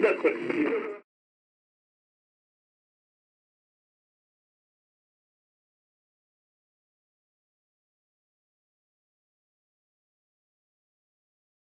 Real quick.